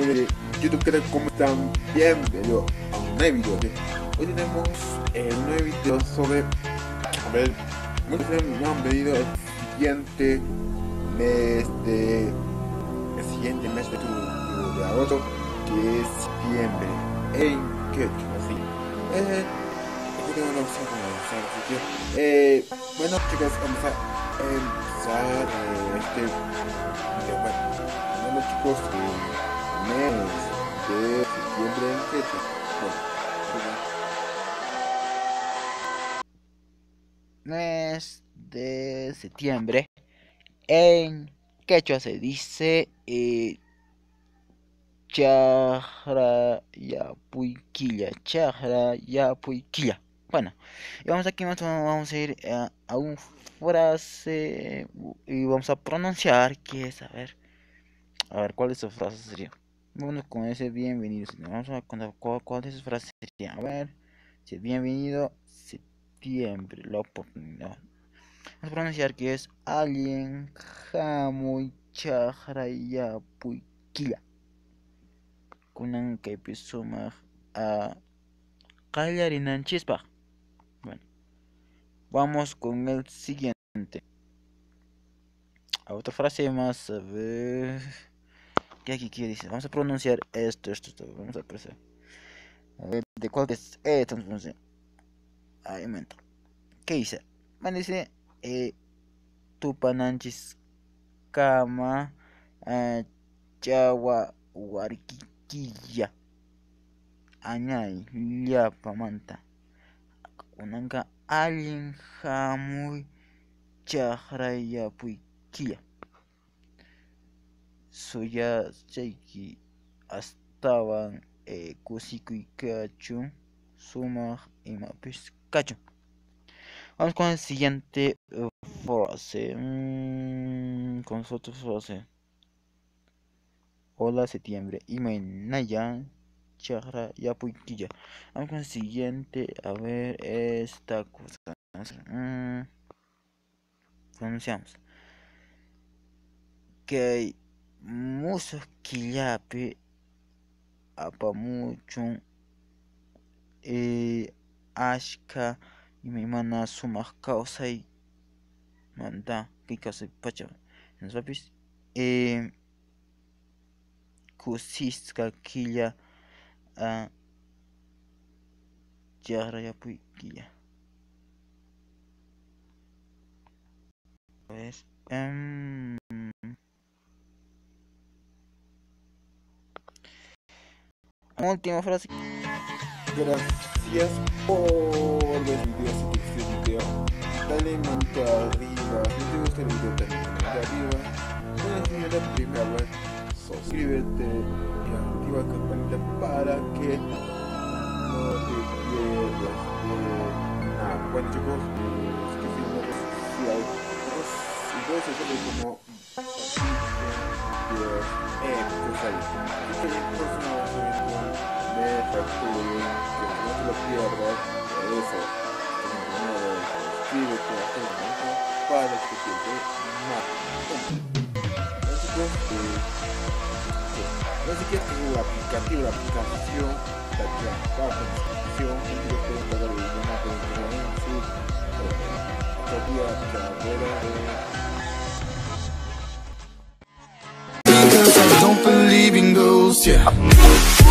familia de YouTube, ¿qué tal? ¿Cómo están? Bienvenidos a un nuevo video. Hoy tenemos un nuevo video sobre... A ver, muchos me han pedido el siguiente mes de agosto, que es septiembre, en Quechua, así. Yo tengo una opción para comenzar, así que... bueno chicos, vamos a empezar este video. Bueno chicos, mes de septiembre en Quechua. Mes de septiembre en Quechua se dice Chakra Yapuy Killa, Chakra Yapuy Killa. Bueno, y vamos aquí, vamos a ir a una frase y vamos a pronunciar, que es, a ver, ¿cuál de sus frases sería? Bueno, con ese bienvenido, vamos a contar cuál de sus frases sería, a ver, si es bienvenido, septiembre, la oportunidad. Vamos a pronunciar que es alguien jamuy chakra yapuy killa. Kunan que empezó a callar en chispa. Bueno, vamos con el siguiente. A otra frase más, a ver. ¿Qué aquí qué dice? Vamos a pronunciar esto. Vamos a pronunciar. A ver, ¿de cuál es esto? Ahí momento. ¿Qué dice? Bueno, dice Tupananchis Kama Chawa Warikilla Añay Yapamanta Unanga Alin Hamuy Chahrayapuikia Soya Seiki Astaban Kusikuikachu Suma y Mapiscachu. Vamos con el siguiente frase. Con otra frase. Hola septiembre. Y mañana chakra yapuikilla. Vamos con el siguiente. A ver esta cosa. Pronunciamos. Que musos quillape apamuchun ashka. Y mi mana sumas causa y manda que causa y pacha. Nos papis cosisca quilla a yarrayapuiquilla. Pues última frase. Gracias por ver el video. Si te gustó el video, dale manita arriba. Si te gustó el video, dale manita arriba. Si no es la primera vez, suscríbete y activa la campanita para que no te pierdas de nada. Bueno chicos, que si no si hay como pues Because I don't believe in ghosts, yeah.